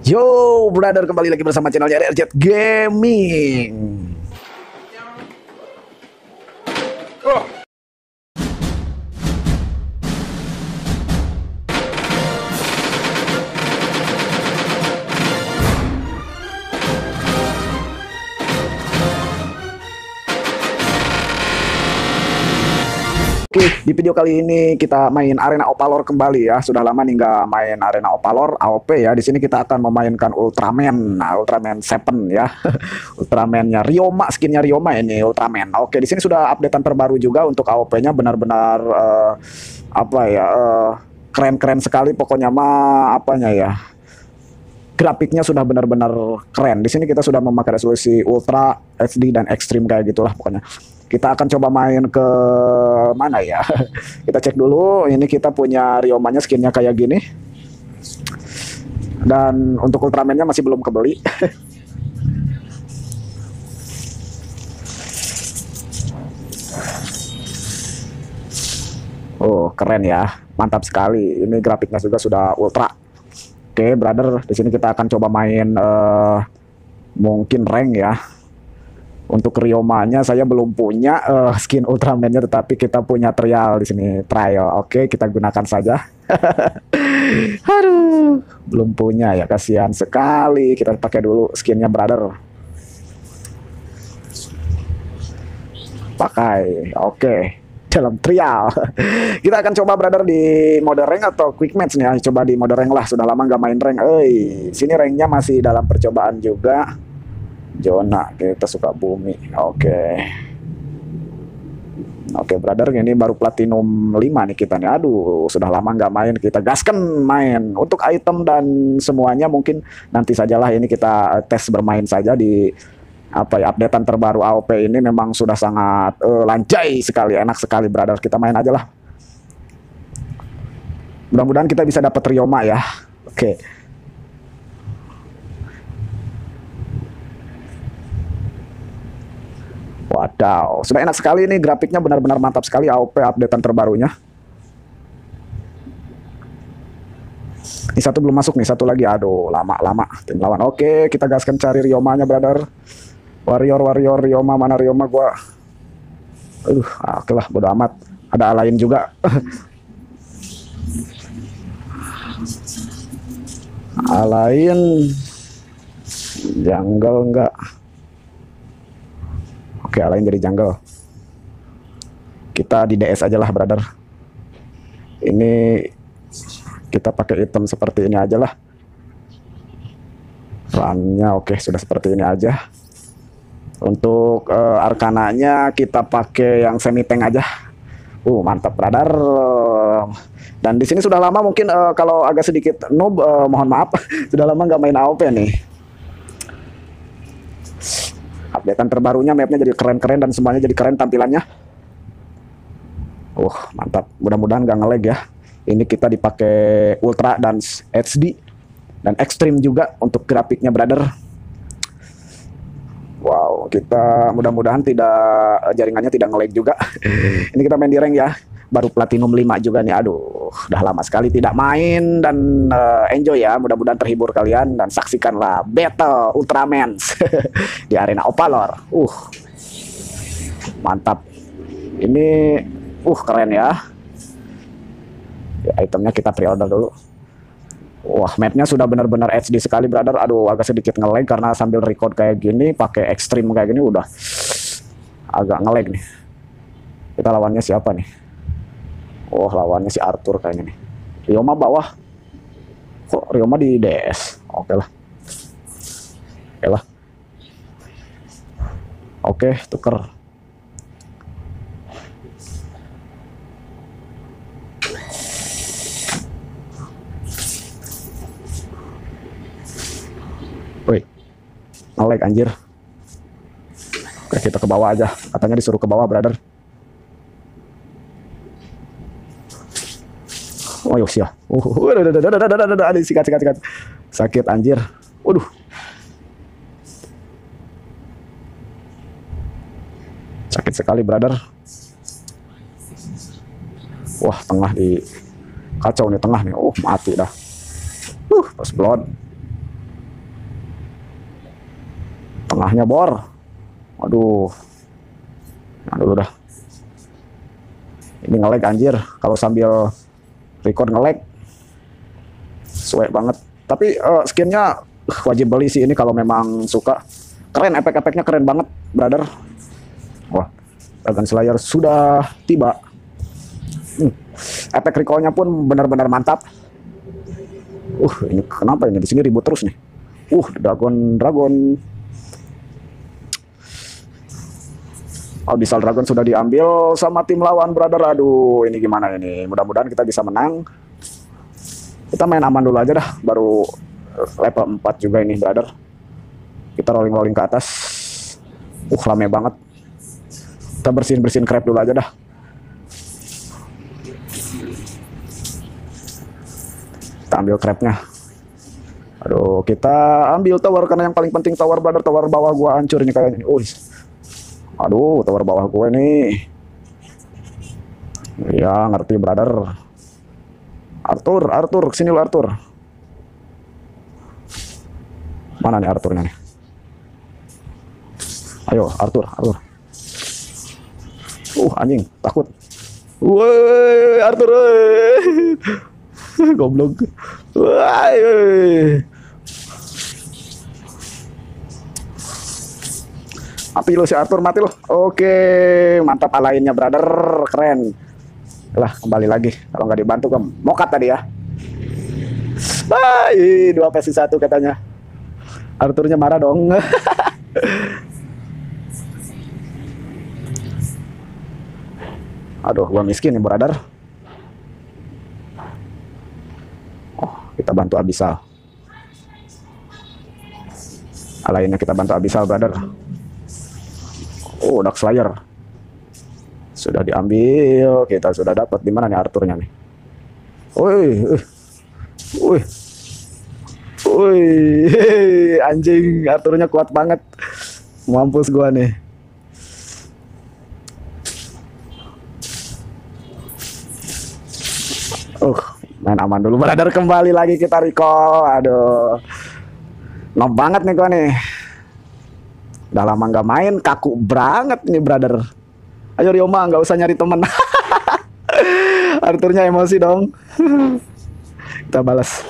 Yo, brother, kembali lagi bersama channelnya RRJ Gaming. Oke, di video kali ini kita main Arena of Valor kembali ya. Sudah lama nih nggak main Arena of Valor AOP ya. Di sini kita akan memainkan Ultraman. Nah, Ultraman Seven ya. Ultramannya Ryoma, skinnya Ryoma ini Ultraman. Oke, di sini sudah updatean terbaru juga untuk AOP-nya, benar-benar apa ya? Keren-keren sekali pokoknya mah apanya ya. Grafiknya sudah benar-benar keren. Di sini kita sudah memakai resolusi Ultra, HD dan Extreme kayak gitulah pokoknya. Kita akan coba main ke mana ya? Kita cek dulu. Ini kita punya Ryomanya, skinnya kayak gini. Dan untuk Ultraman-nya masih belum kebeli. Oh, keren ya. Mantap sekali. Ini grafiknya juga sudah ultra. Oke, brother, di sini kita akan coba main mungkin rank ya. Untuk Ryomanya saya belum punya skin Ultraman-nya, tetapi kita punya trial di sini, trial. Oke, kita gunakan saja. Aduh, belum punya ya, kasihan sekali. Kita pakai dulu skinnya, brother. Pakai. Oke, dalam trial. Kita akan coba, brother, di mode rank atau quick match nih. Coba di mode rank lah, sudah lama nggak main rank. Sini ranknya masih dalam percobaan juga. Jona, kita suka bumi. Oke, brother, ini baru platinum 5 nih kita nih. Aduh, sudah lama nggak main, kita gaskan main. Untuk item dan semuanya mungkin nanti sajalah, ini kita tes bermain saja di apa ya, updatean terbaru AOP ini memang sudah sangat lanjai sekali, enak sekali, brother. Kita main aja lah. Mudah-mudahan kita bisa dapat Ryoma ya. Oke. Wadaw, sudah enak sekali ini grafiknya, benar-benar mantap sekali AOP updatean terbarunya. Ini satu belum masuk nih, satu lagi. Aduh, lama-lama tim lawan. Oke, kita gaskan cari Ryomanya, brother. Warrior, Ryoma, mana Ryoma gua? Aduh, oke lah, bodo amat. Ada Alain juga. Alain jungle enggak? Oke, Alain jadi jungle. Kita di DS aja lah, brother. Ini kita pakai item seperti ini aja lah. Runnya oke, sudah seperti ini aja. Untuk arkananya kita pakai yang semi tank aja. Mantap, brother. Dan di sini sudah lama, mungkin kalau agak sedikit noob, mohon maaf. Sudah lama nggak main AOP nih. Updatean terbarunya mapnya jadi keren-keren dan semuanya jadi keren tampilannya. Mantap. Mudah-mudahan gak nge-lag ya. Ini kita dipakai Ultra dan HD dan Extreme juga untuk grafiknya, brother. Wow, kita mudah-mudahan tidak, jaringannya tidak nge-lag juga. Ini kita main di rank ya. Baru platinum 5 juga nih. Aduh, udah lama sekali tidak main. Dan enjoy ya, mudah-mudahan terhibur kalian. Dan saksikanlah battle Ultraman di Arena of Valor. Mantap. Ini keren ya. Itemnya kita pre-order dulu. Wah, mapnya sudah benar-benar HD sekali, brother. Aduh, agak sedikit nge-lag karena sambil record kayak gini, pakai ekstrim kayak gini udah agak nge-lag nih. Kita lawannya siapa nih? Lawannya si Arthur kayaknya nih. Ryoma bawah. Kok Ryoma di DS? Oke lah. Oke, tuker. Woi. Nge-lag anjir. Oke, kita ke bawah aja. Katanya disuruh ke bawah, brother. Siap. Sikat. Sakit anjir. Waduh. Sakit sekali, brother. Wah, tengah di kacau nih, tengah nih. Mati dah. Pas blood. parahnya bor. Aduh, nah dulu dah. Ini nge-lag anjir, kalau sambil record nge-lag sesuai banget. Tapi skinnya wajib beli sih ini kalau memang suka. Keren, efek-efeknya keren banget, brother. Wah, Dark Slayer sudah tiba. Efek recall-nya pun benar-benar mantap. Ini kenapa ini di sini ribut terus nih? Dragon. Abisal Dragon sudah diambil sama tim lawan, brother. Aduh, ini gimana ini? Mudah-mudahan kita bisa menang. Kita main aman dulu aja dah, baru level 4 juga ini, brother. Kita rolling-rolling ke atas. Lame banget. Kita bersihin-bersihin crab dulu aja dah. Kita ambil crabnya. Aduh, kita ambil tower karena yang paling penting tower, brother. Tower bawah gua hancur ini kayaknya. Aduh, tower bawah gue nih. Ya, ngerti, brother. Arthur, kesini lu, Arthur. Mana nih Arthurnya nih? Ayo, Arthur. Anjing, takut. Woi, Arthur. Goblok. Woi. Api lo si Arthur, mati lo. Oke, mantap Alainnya, brother. Keren. Lah, kembali lagi. Kalau nggak dibantu ke mokat tadi ya. Bye, 2 versus 1 katanya. Arthurnya marah dong. Aduh, gua miskin nih, brother. Kita bantu Abisal. Alainnya kita bantu Abisal, brother. Dark Slayer sudah diambil. Kita sudah dapat. Di mana nih Arthurnya nih? Woi, anjing, Arthurnya kuat banget. Mampus gua nih. Main aman dulu, brother. Kembali lagi kita recall. Aduh, nom banget nih gua nih. Udah lama nggak main, kaku banget nih, brother. Ayo Ryoma, nggak usah nyari temen. Arthurnya emosi dong. Kita balas.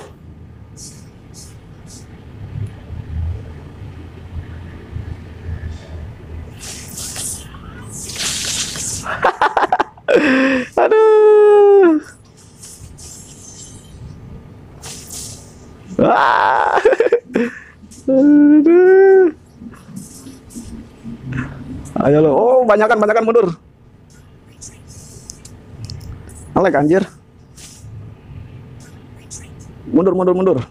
Aduh. Aduh. Ayo lo, banyakan mundur. Alek anjir. Mundur.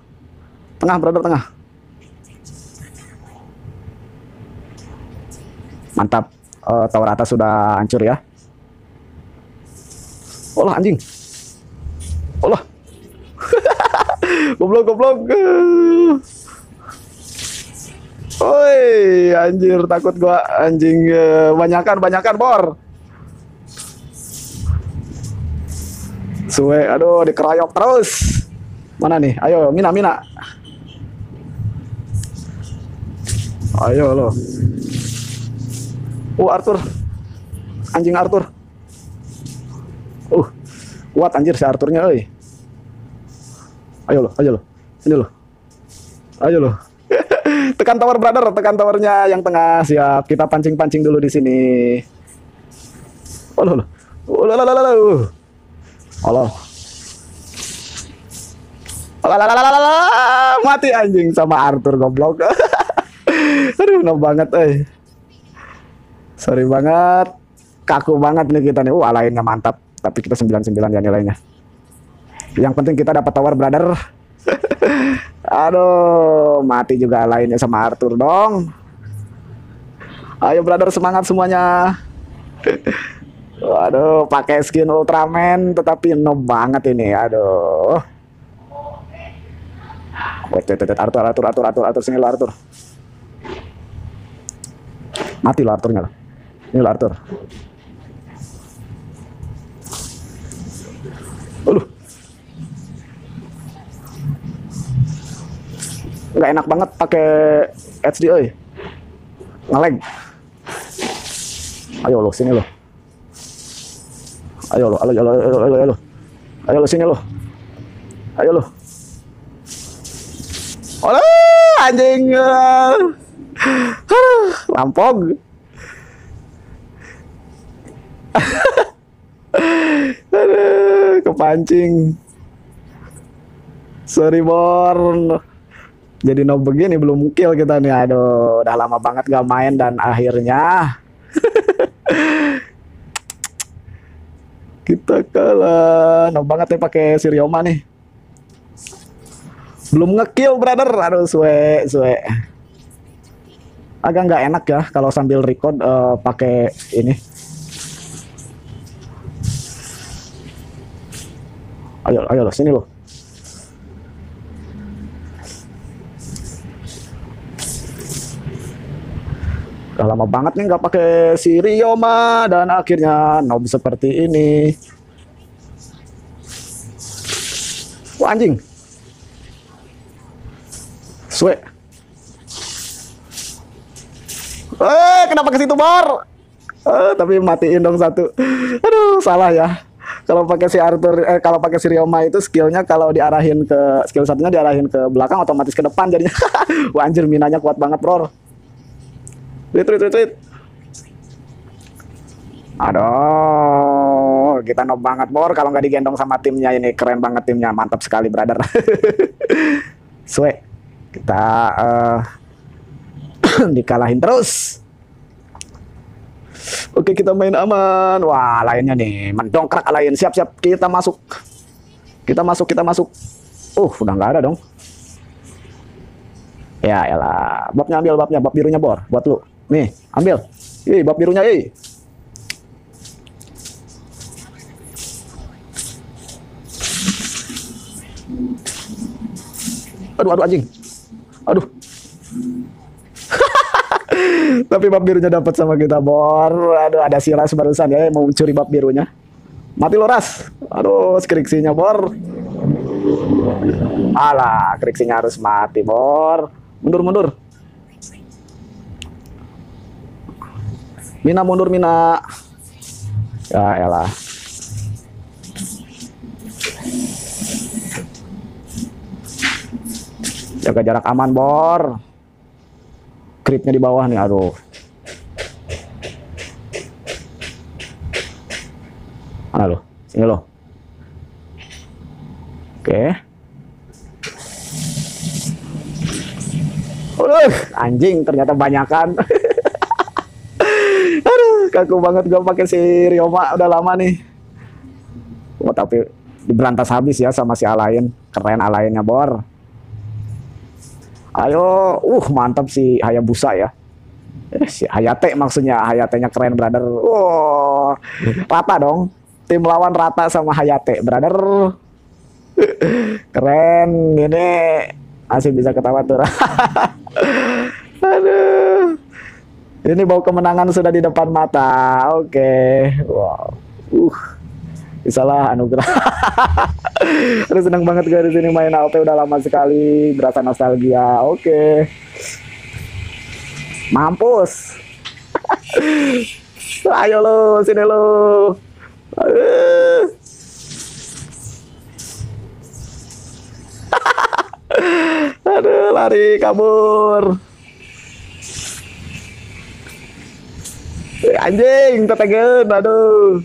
Tengah, brother, tengah. Mantap. Tower atas sudah hancur ya. Olah anjing. Olah. Goblok. Oi, anjir, takut gua anjing. Banyakan bor. Suwe, aduh, dikeroyok terus. Mana nih? Ayo, mina. Ayo lo. Arthur. Anjing Arthur. Kuat anjir si Arthurnya, oi. Ayo lo. Ini lo. Ayo lo. Tekan tower, brother, tekan towernya yang tengah. Siap, kita pancing dulu di sini. Mati anjing sama Arthur, goblok. Aduh, no banget, sorry banget, kaku banget nih kita nih. Alainnya mantap, tapi kita 99 ya nilainya. Yang penting kita dapat tower, brother. Aduh, mati juga lainnya sama Arthur dong. Ayo, brother, semangat semuanya. Waduh, pakai skin Ultraman tetapi no banget ini. Aduh. Arthur, sini lo, Arthur. Mati lo Arthurnya lo. Ini lo, Arthur. Nggak enak banget pakai HD, Ngelag. Ayo lo, sini lo. Ayo lo, ayo lo. Ayo lo, sini lo. Ayo lo. Aduh, anjing. Aduh, lampog. Aduh, kepancing. Sorry, Born. Jadi no begini belum mukil kita nih. Aduh, udah lama banget gak main dan akhirnya kita kalah. No banget nih pakai si Ryoma nih. Belum ngekill, brother. Aduh, suwe. Agak nggak enak ya kalau sambil record pakai ini. Ayo lo, sini lo. Udah lama banget nih nggak pakai si Ryoma dan akhirnya nob seperti ini. Wah, anjing. Swe. Kenapa ke situ, Bor? Tapi matiin dong satu. Aduh, salah ya. Kalau pakai si Arthur, kalau pakai si Ryoma itu skillnya kalau diarahin ke skill satunya diarahin ke belakang otomatis ke depan jadinya. Wah, anjir, minanya kuat banget, Bro. Retreat. Aduh, kita nob banget, Bor, kalau nggak digendong sama timnya ini. Keren banget timnya, mantap sekali, brother. Swe, kita dikalahin terus. Oke, kita main aman. Wah, lainnya nih, mendongkrak Alain. Siap-siap, kita masuk. Udah nggak ada dong. Ya elah, babnya ambil, bab birunya, Bor, buat lu. Nih, ambil. Ih, bab birunya, ih. Aduh, anjing. Aduh. Tapi bab birunya dapat sama kita, Bor. Aduh, ada si Ras barusan ya mau mencuri bab birunya. Mati lo, Ras. Aduh, skriksinya, Bor. Alah, kriksinya harus mati, Bor. Mundur. Mina mundur, Mina. Ya elah. Jaga jarak aman, Bor. Creepnya di bawah nih, aduh. Mana lo? Sini lo. Oke. Anjing, ternyata banyakan. Aduh, kaku banget gue pakai si Ryoma udah lama nih. Tapi diberantas habis ya sama si Alain. Keren Alainnya, Bor. Ayo, mantap si Hayabusa ya. Si Hayate maksudnya, Hayatenya keren, brother. Wow, rata dong. Tim lawan rata sama Hayate, brother. Keren ini. Masih bisa ketawa tuh. Aduh. Ini bau kemenangan sudah di depan mata. Oke. Wow. Salah anugerah. Aduh, senang banget gue di sini main AOT udah lama sekali. Berasa nostalgia. Oke. Mampus. Ayo lo, sini lo. Aduh. Aduh, lari kabur. Anjing, tetegeun, aduh.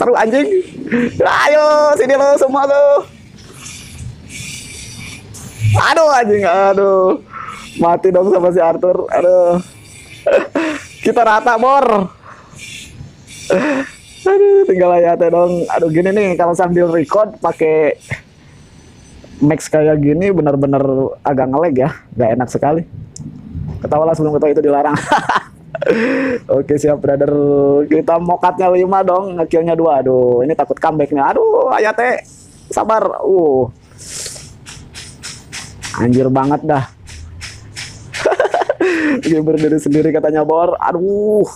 Seru anjing. Ayo, sini lo semua lo. Aduh, anjing, aduh. Mati dong sama si Arthur. Aduh. Kita rata, Bor. Aduh, tinggal Hayate dong. Aduh, gini nih kalau sambil record pakai max kayak gini bener-bener agak ngelag ya, nggak enak sekali. Ketawalah sebelum ketawa itu dilarang. Oke, siap, brother. Kita mokatnya 5 dong, ngekillnya 2. Aduh, ini takut comebacknya. Aduh, Hayate, sabar. Anjir banget dah. Gamer diri sendiri katanya, Bor. Aduh,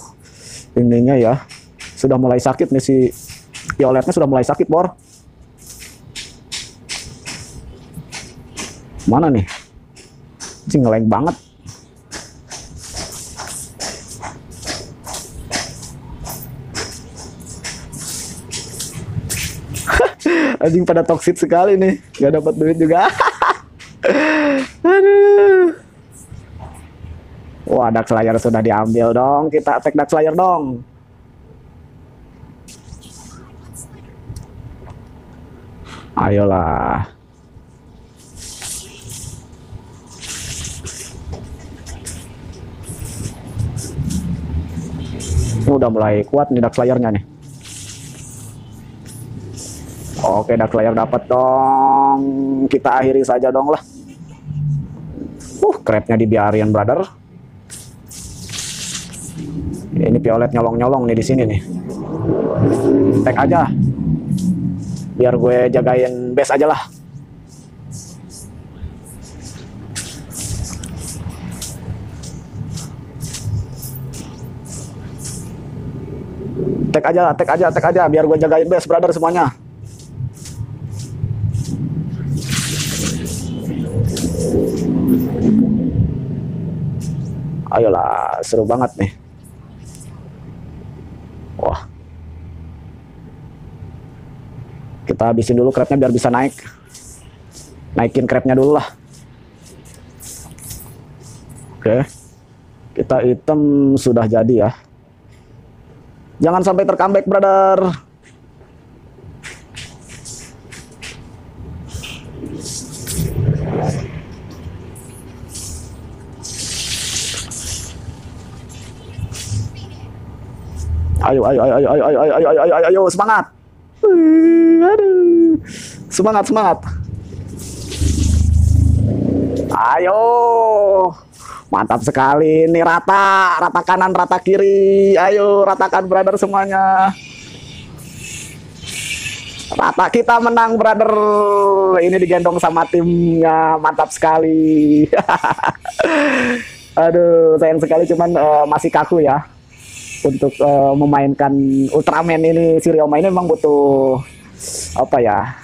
ininya ya. Sudah mulai sakit nih si Violetnya, sudah mulai sakit, Bor. Mana nih? Cing, ngelag banget. Anjing pada toxic sekali nih, gak dapat duit juga. Aduh. Wah, Dark Slayer sudah diambil dong. Kita attack Dark Slayer dong. Ayolah. Udah mulai kuat nih Dark Slayer-nya nih. Oke, Dark Slayer dapat dong. Kita akhiri saja dong lah. Crabnya dibiarin, brother. Ini Violet nyolong-nyolong nih di sini nih. Tag aja. Biar gue jagain base aja lah. Tag aja, tag aja, tag aja. Biar gue jagain base, brother, semuanya. Ayolah, seru banget nih. Wah. Kita habisin dulu crabnya biar bisa naik. Naikin crabnya dulu lah. Oke. Kita item sudah jadi ya. Jangan sampai tercomeback, brother. Ayo, ayo, ayo, ayo, ayo, ayo, ayo, ayo, ayo, ayo, semangat. Aduh. Semangat, semangat. Ayo. Mantap sekali. Ini rata. Rata kanan, rata kiri. Ayo, ratakan brother semuanya. Rata, kita menang brother. Ini digendong sama timnya. Mantap sekali. Aduh, sayang sekali cuman masih kaku ya. Untuk memainkan Ultraman ini, si Ryoma ini memang butuh apa ya,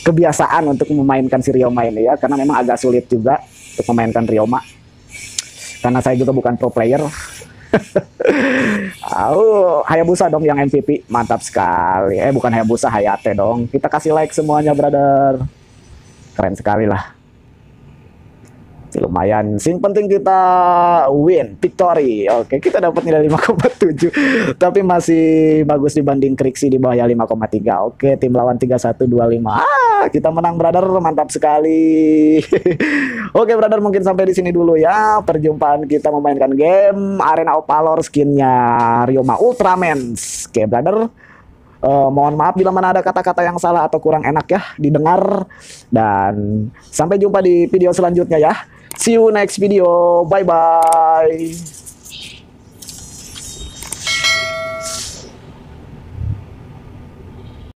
kebiasaan untuk memainkan si Ryoma ini ya, karena memang agak sulit juga untuk memainkan Ryoma, karena saya juga bukan pro player. Oh, Hayabusa dong yang MVP, mantap sekali. Bukan Hayabusa, Hayate dong. Kita kasih like semuanya brother, keren sekali lah. Lumayan, sing penting kita win, victory. Oke, kita dapat nilai 5,7 tapi masih bagus dibanding Kriksi di bawah ya 5,3. Oke, tim lawan 3125. Kita menang brother, mantap sekali. Oke brother, mungkin sampai di sini dulu ya perjumpaan kita memainkan game Arena of Valor skinnya Ryoma Ultraman. Oke brother, mohon maaf bila mana ada kata-kata yang salah atau kurang enak ya didengar, dan sampai jumpa di video selanjutnya ya. See you next video. Bye-bye.